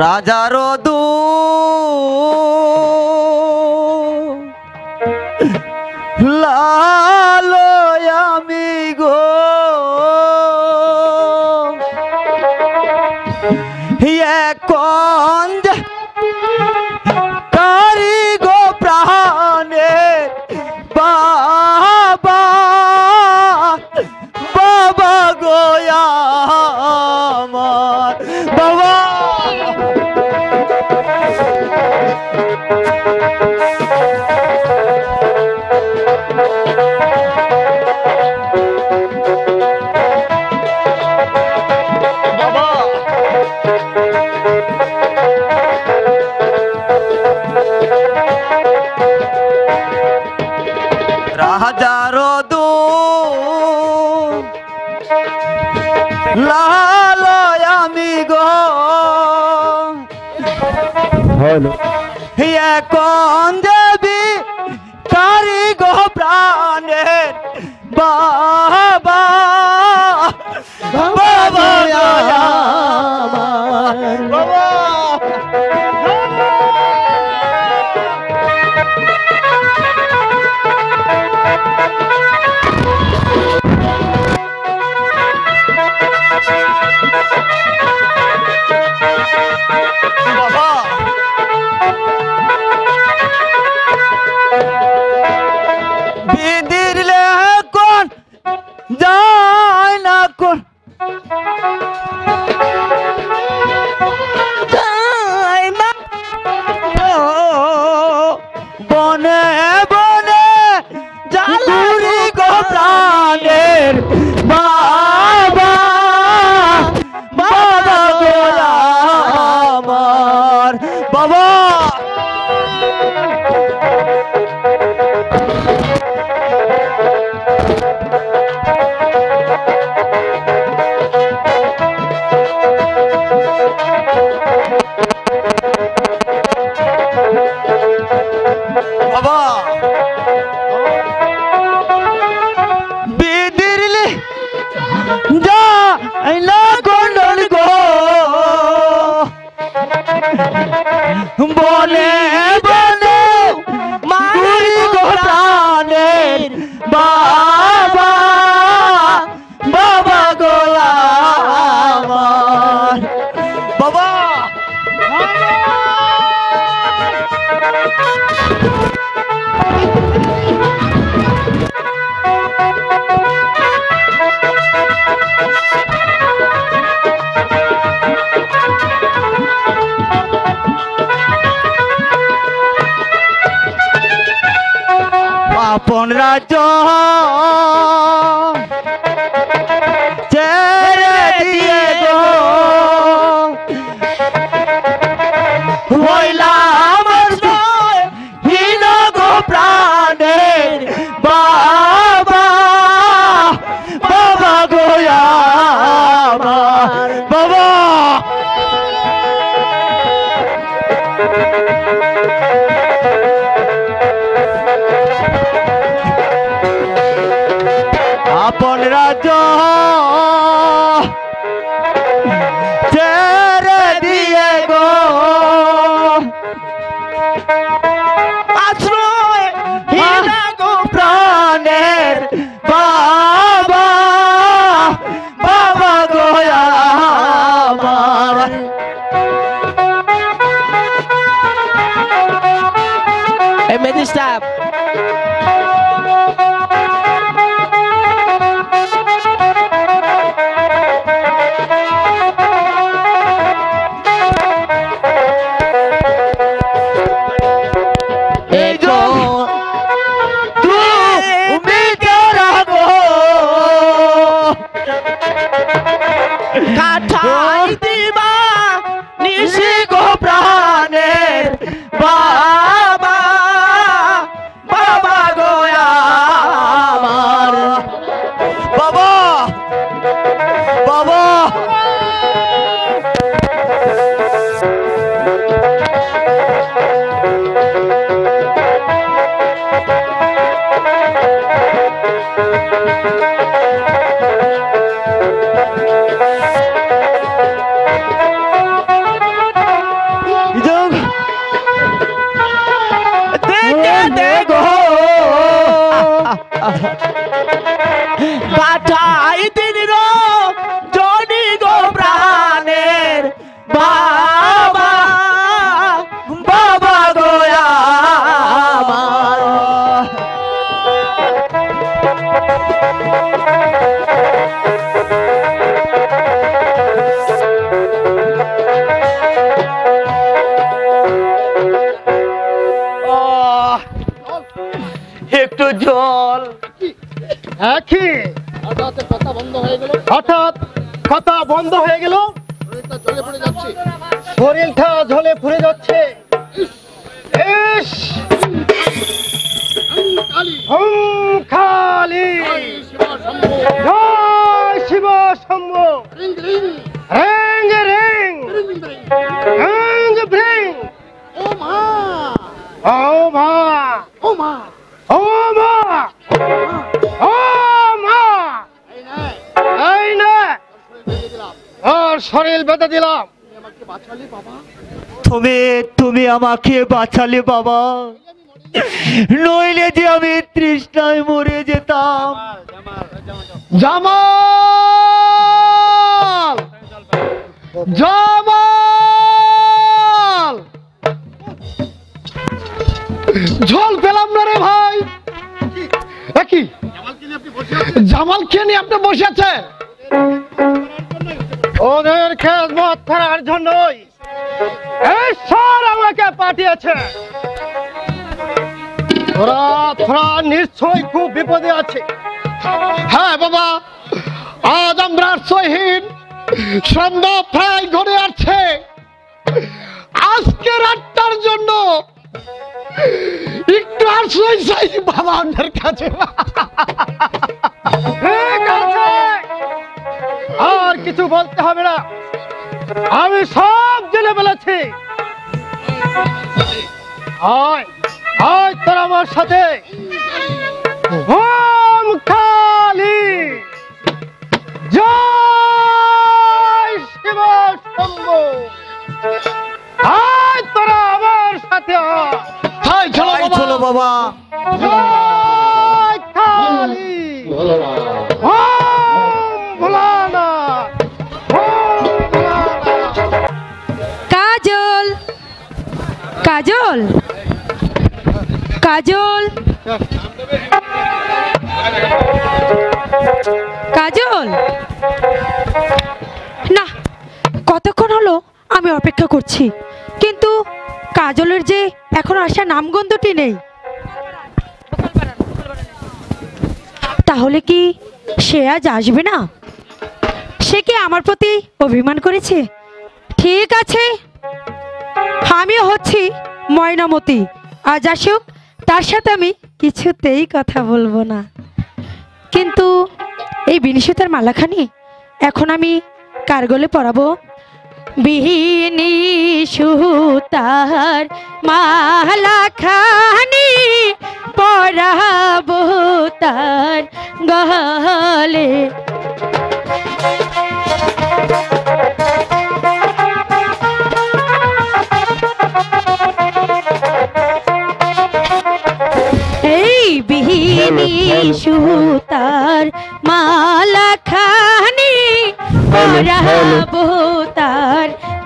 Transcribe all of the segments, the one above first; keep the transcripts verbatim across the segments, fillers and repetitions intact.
राजारो दू लालोयामी गो ये कौन कारी गो प्राणे बाबा बाबा गोया ये कौन देवी कारी गो प्राणे बाबा बाबा अपन राजा बाठाई दिन रो जोनी गो प्राणेर बाबा बाबा गोया एक तो जल हठात कथा बंद हो गल शरीर झले पुड़े जा ओ माँ, ओ माँ, आई ना, और शरीर बेटा दिलाम, तुम्हें तुम्हें आमाके बाचाले बाबा, नौइले जी आमिर त्रिष्णा मोरे जेता, जमाल, जमाल झोल पेलाम ना रे भाई एकी জামাল কে নিয়ে আপনি বসে আছেন ওদের খেদমত করার জন্যই এই সর আমাকে পাঠিয়েছে ওরা থরা নিশ্চয়ই খুব বিপদে আছে হ্যাঁ বাবা আজ আমরা সহিন সম্ভব প্রায় ঘরে আছে আজকে রাতটার জন্য साथ चलो बाबा जय काली भोलाना काजल काजल काजल काजल ना कतक्षण हलो आमी अपेक्षा करছি কিন্তু काजलर जे এখন আশা নামগন্ধটি নেই তাহলে কি সে আজ আসবে না সে কি আমার প্রতি অভিমান করেছে ঠিক আছে আমি হচ্ছি ময়নামতি আজ আসুক তার সাথে আমি কিছুতেই কথা বলবো না কিন্তু এই বিনিশতার মালাখানি এখন আমি কার গলে পরাবো বিনিশতার মালাখানি পরাবো তার গলে এই বিনিশতার মালাখানি পরাবো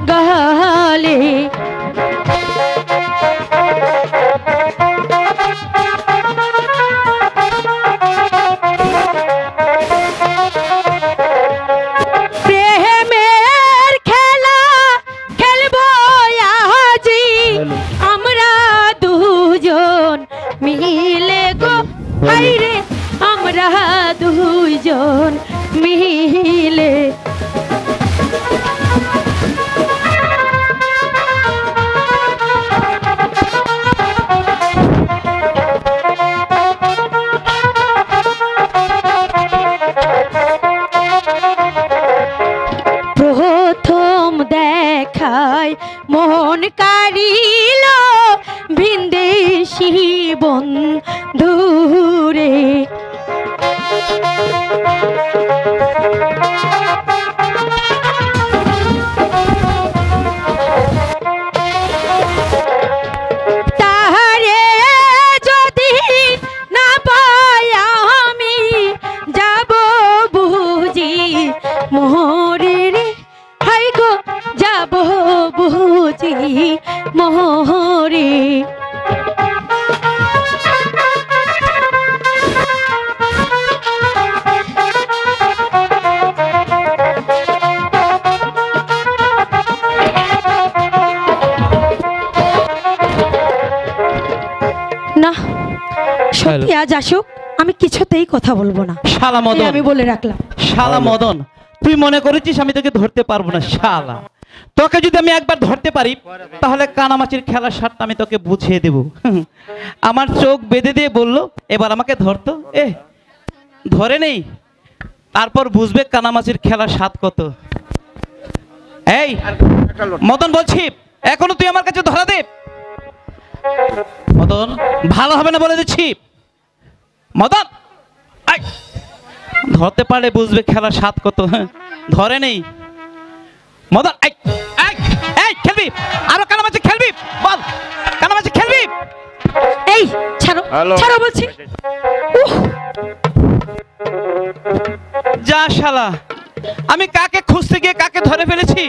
गहले प्रेमेर खेला खेलबो आजी हमरा दुजोन मिले गो हाय रे हमरा दुजोन मिले तारे जदि ना पाया जाशुक आमी किछुतेई कथा बोलबो ना शाला मदन आमी बोले राखलाम शाला मदन तुई मने करेछिस आमी तोके धरते पारबो ना शाला तोके जोदि आमी एकबार धरते पारी ताहले कानामाछिर खेलार शर्त आमी तोके बुझिए देब आमार चोख बेधे दिए बोललो एबार आमाके धरतो ए धरे नेई तारपर बुझबे कानामाछिर खेलार स्वाद कत এই মদন বলছি এখনো তুই আমার কাছে ধরা দে মদন ভালো হবে না বলে দিচ্ছি মদন আই ধরতে পারলে বুঝবে খেলা স্বাদ কত ধরে নেই মদন আই আই এই খেলবি আর কানা মাঝে খেলবি বল কানা মাঝে খেলবি এই ছাড়ো ছাড়ো বলছি যা শালা আমি কাকে খুঁজতে গিয়ে কাকে ধরে ফেলেছি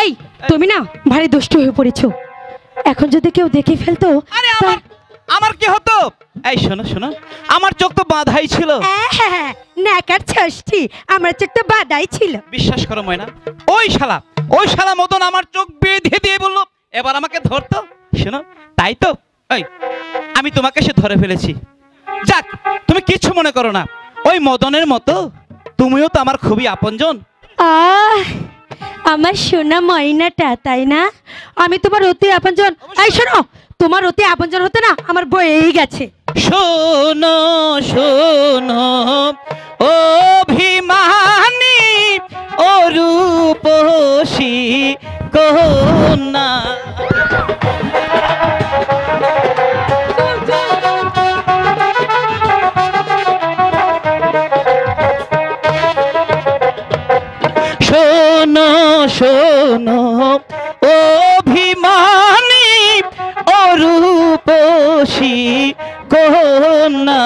এই তুমি না ভারী দুষ্ট হয়ে পড়েছো এখন যদি কেউ দেখে ফেলতো আরে আমার আমার কি হতো এই শোনো শোনো আমার চোখ তো বাঁধাই ছিল হ্যাঁ নাকার ষষ্ঠী আমার চোখ তো বাঁধাই ছিল বিশ্বাস করো ময়না ওই শালা ওই শালা মদন আমার চোখ বেঁধে দিয়ে বলল এবার আমাকে ধরতো শোনো তাই তো এই আমি তোমাকে সে ধরে ফেলেছি যাক তুমি কিছু মনে করো না ওই মদনের মতো তুমিও তো আমার খুবই আপনজন আহ আমার সোনা ময়নাটা তাই না আমি তোমার অতি আপনজন এই শোনো তোমার অতি আপনজন হতে না আমার বয়েই গেছে শোনো শোনো অভিমানী ও রূপসী কন্যা শোনো অভিমানী ও রূপসী কন্যা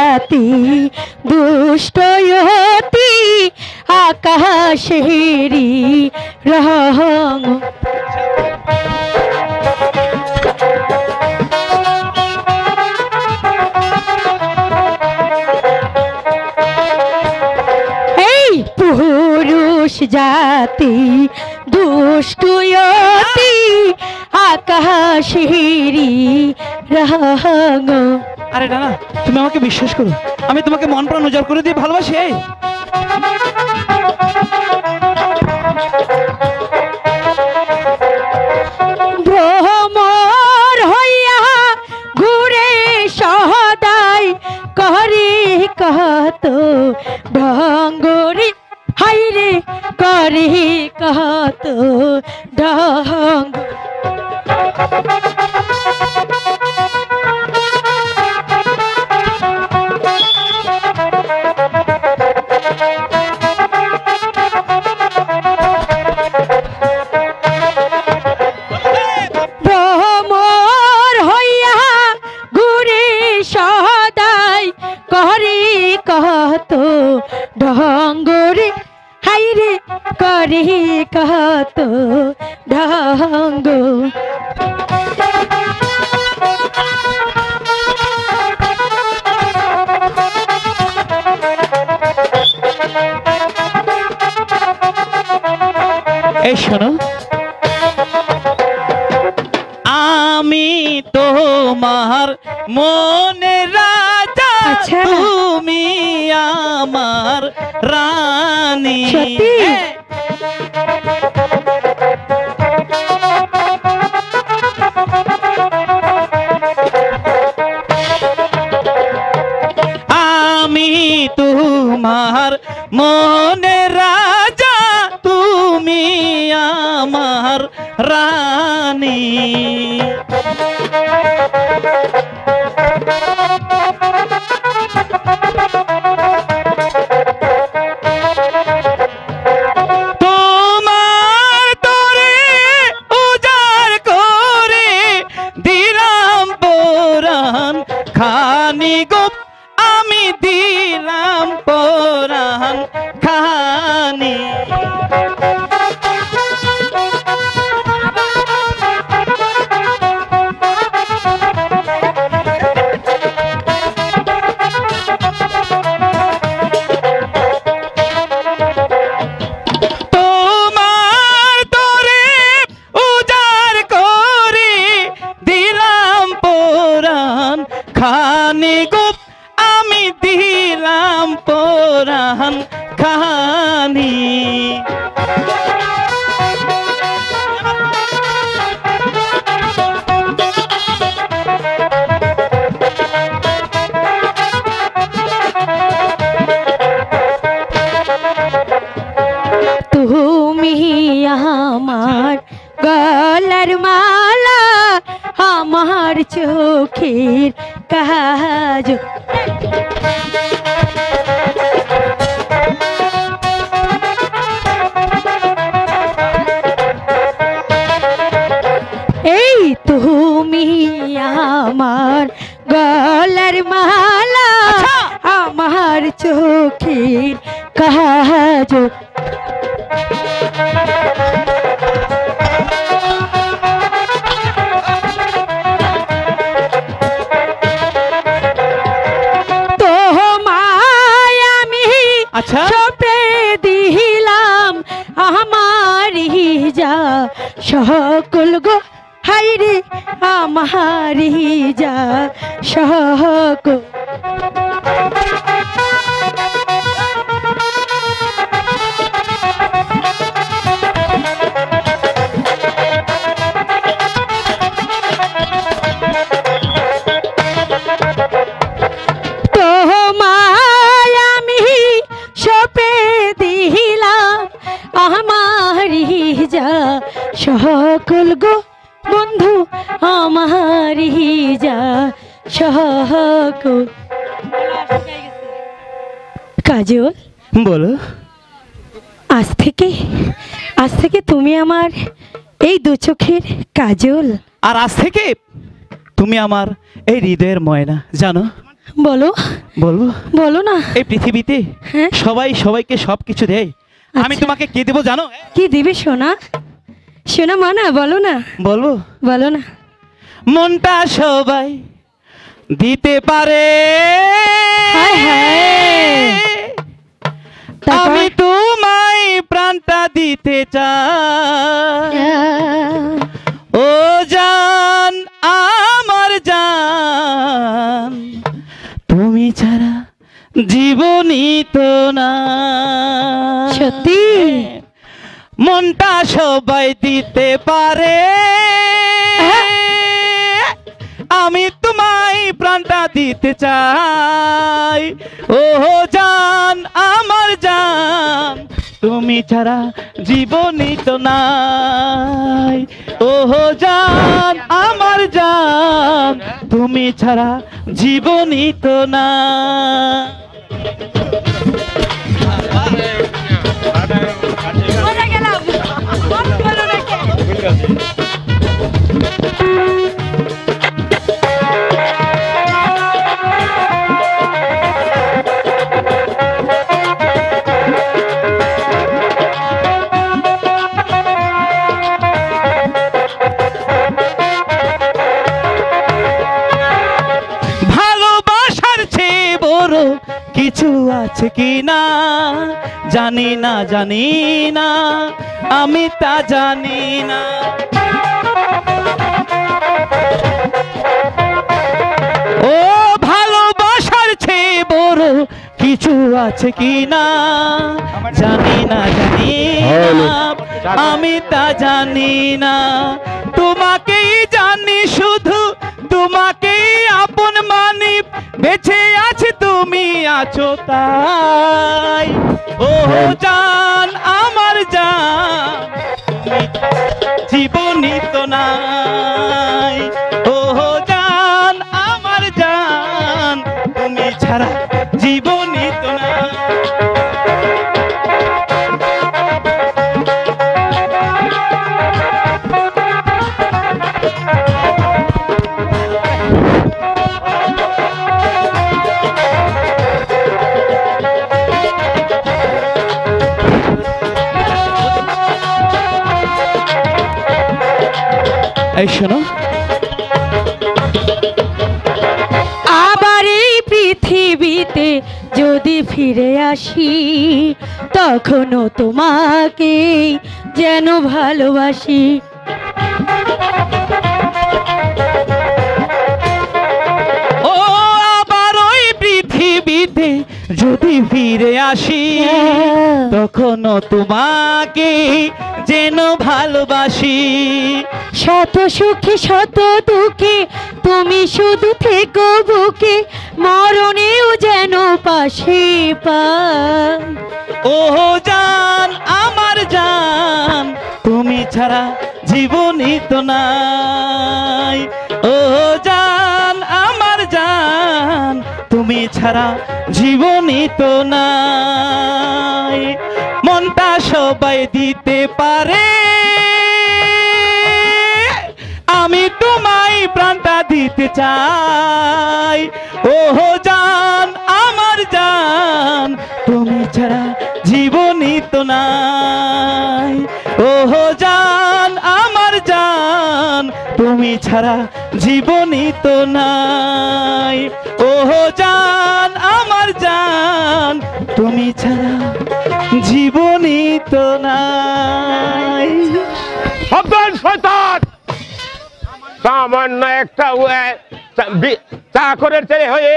जाती दुष्टयती आकाश हेरी रहंग हे पुरुष जाती दुष्टयती आकाश हेरी रहंग अरे ना तुम्हें आमाके विश्वास करो आमी तुम्हें मन प्राण उजाड़ करे दिए भालोबासी भ्रमर हइया घुरे सदाई करे कहत ढंगरी हाय रे करे कहत ढंग आमी तो मार मोने राजा তুমি আমার রানী तुम्हार मोने राजा तुमी आमार रानी মনটা সবাই দিতে পারে আমি তোমায় প্রাণটা দিতে চাই ओ जान आमर जान तुमी छाड़ा जीवनी तो ना सत्य मनटा सबाई दीते पारे आमी तुम्हाई प्राणटा दीते चाई ओ जान आमर जान तुमी छाड़ा जीवनी तो नाई ओहो जान आमार जान तुमी छाड़ा जीवनी तो ना किछु आछे कि ना जानी ना जानी ना आमी ता जानी ना ओ भालोबासार चे बोर बेचे आछे तुमी आछो ताई ओ जान आमार जान जीवनी तो नाई ओ जान आमार जान तुमी छाड़ा जीवनी तो যদি ফিরে আসি তখনো তোমাকে যেন ভালোবাসি শত সুখে শত দুঃখে তুমি শুধু থেকো বুকে মরণেও যেন পাশে পাই ও জান আমার জান তুমি ছাড়া জীবনই তো নাই ও জান আমার জান তুমি ছাড়া জীবনই তো নাই মনটা সবাই দিতে পারে आमी तुम्हाई प्राणटा दीते चाई ओ जान आमार जान तुमी छाड़ा जीवनी तो नाई ओ जान आमार जान तुमी छाड़ा जीवनी तो नाई ओ जान आमार जान तुमी छाड़ा जीवनी तो नाई अब्दुल फताह सामान्य एकटा हुए चाकरेर चेले हुए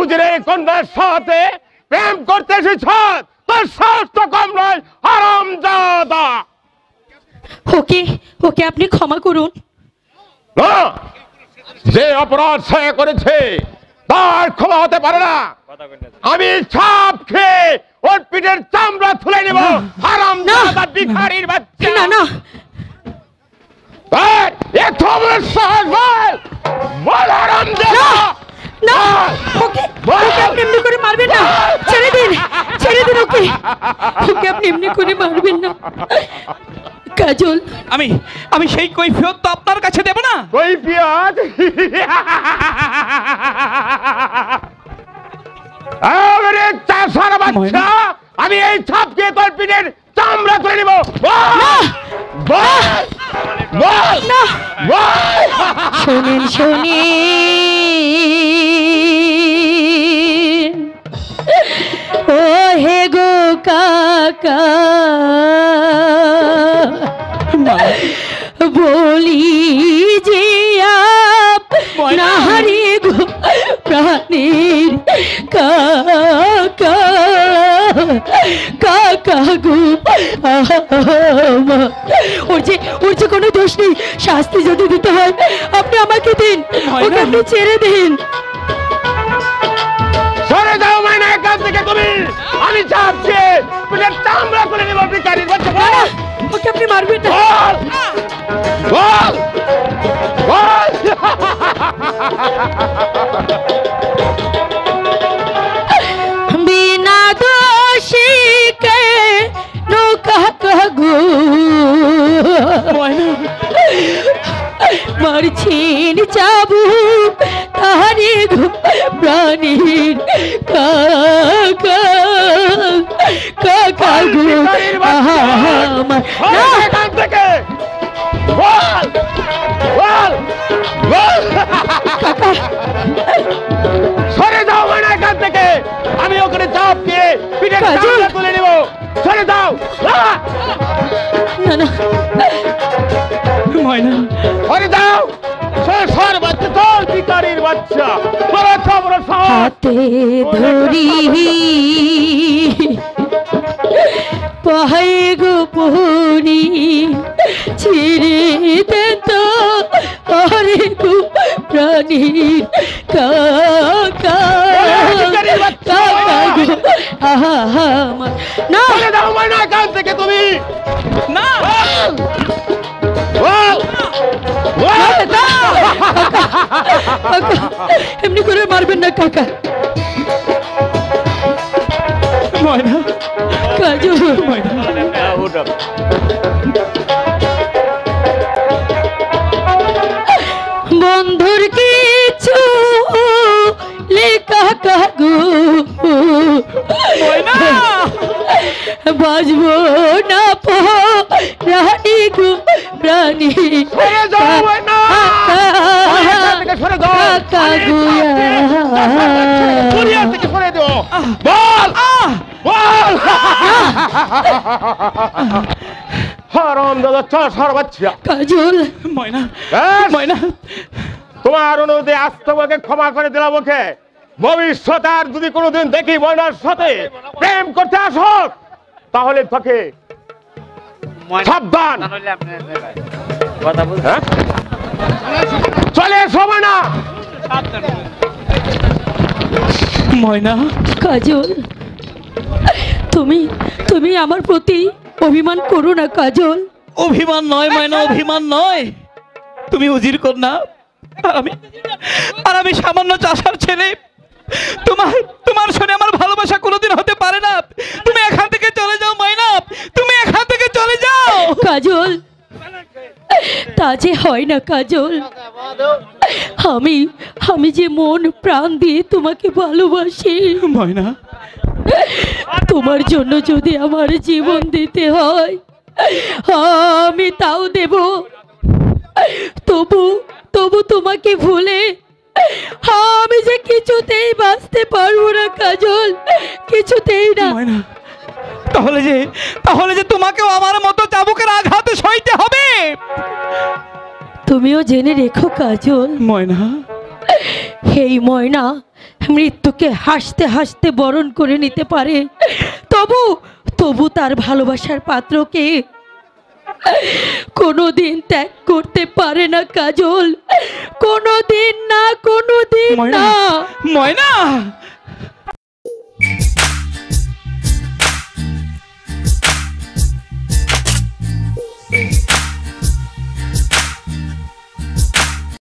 उजरे कन्यार साथे प्रेम करते शिक्षक तो साथ तो कम नहीं हरामजादा ओके ओके आपने क्षमा करुन ना जे अपराध से करेछे तार क्षमा होते पारे ना आमी छाप के और पीठेर चामड़ा थुले निब हरामजादा भिखारीर बच्चा ना ना पर एक थोबल साल बाल बाल आराम दे ना ना ओके ओके अपने इम्नी को नहीं मार बिना चले दिन चले दिन ओके ओके अपने इम्नी को नहीं मार बिना काजोल अमी अमी शेख कोई फियोत तो अपना रखा चेदे बना कोई फियोत अबे चार बच्चा अभी ये छाप के तोड़ पीने चामड़ा तोड़ ली बो बो शोनेन शोनेन ओ हे गो काका बोली जे आप नारे गो प्राणेर काका काका गो उर्जे उर्जे कोनो दोष नहीं शास्त्री जो देते हैं अपने आमा के दिन और अपने चेहरे दिन सोरे जाओ मैंने एक काम देखा तुम्हीं अभी चाप से पुलिस ताम्रा को लेने वाली कारी बच्चा बोला और क्या अपने मार भी ना बोल बोल बिना दोषी के नो कह कह गो मरछीन चाबुक तारे गो प्राणीर काका काका गो आमार काका सरे जाओ मैंने एखान थेके आमी ओखाने चाप दिये पिठेर चामड़ा तुले निब सरे जाओ ना ना ময়না আরে দাও हाथे धरी पहाड़ गो पूरी छिड़े दे तो और गो प्राणी का का का ना ना कान से के तुम्हें ना एमनी करे मारबेन ना काका ময়না কাজু ময়না ওটা বন্ধুর কিছু লেখা কাগু ময়না বাজবো না পো রানী গো রানী হয়ে যাও ময়না क्षमा कर दिलाम के भविष्य देखी मयनार साथे प्रेम करते आसो चले सोमना ময়না কাজল তুমি তুমি আমার প্রতি অভিমান করো না কাজল অভিমান নয় ময়না অভিমান নয় তুমি উজির কন্যা আর আমি আর আমি সাধারণ চাষার ছেলে তোমার তোমার সাথে আমার ভালোবাসা কোনোদিন হতে পারে না তুমি এখান থেকে চলে যাও ময়না তুমি এখান থেকে চলে যাও কাজল ताजे होय ना काजल हमी हमी जे मन प्राण दिए तुम्हें भालोबासी ময়না तुम्हार जोन्नो जोदि आमार जीवन दीते हय आमी ताओ देब तबु तबु तुम्हें भूले आमी जे किछुतेई बाँचते पारबो ना काजल किछुतेई ना ময়না তাহলে যে তাহলে যে তোমাকেও আমার মতো চাবুকের আঘাতে সইতে হবে তুমিও জেনে রেখো কাজল ময়না হেই ময়না মৃত্যুকে হাসতে হাসতে বরণ করে নিতে পারে তবু তবু তার ভালোবাসার পাত্রকে কোনোদিন ত্যাগ করতে পারে না কাজল কোনোদিন না কোনোদিন না ময়না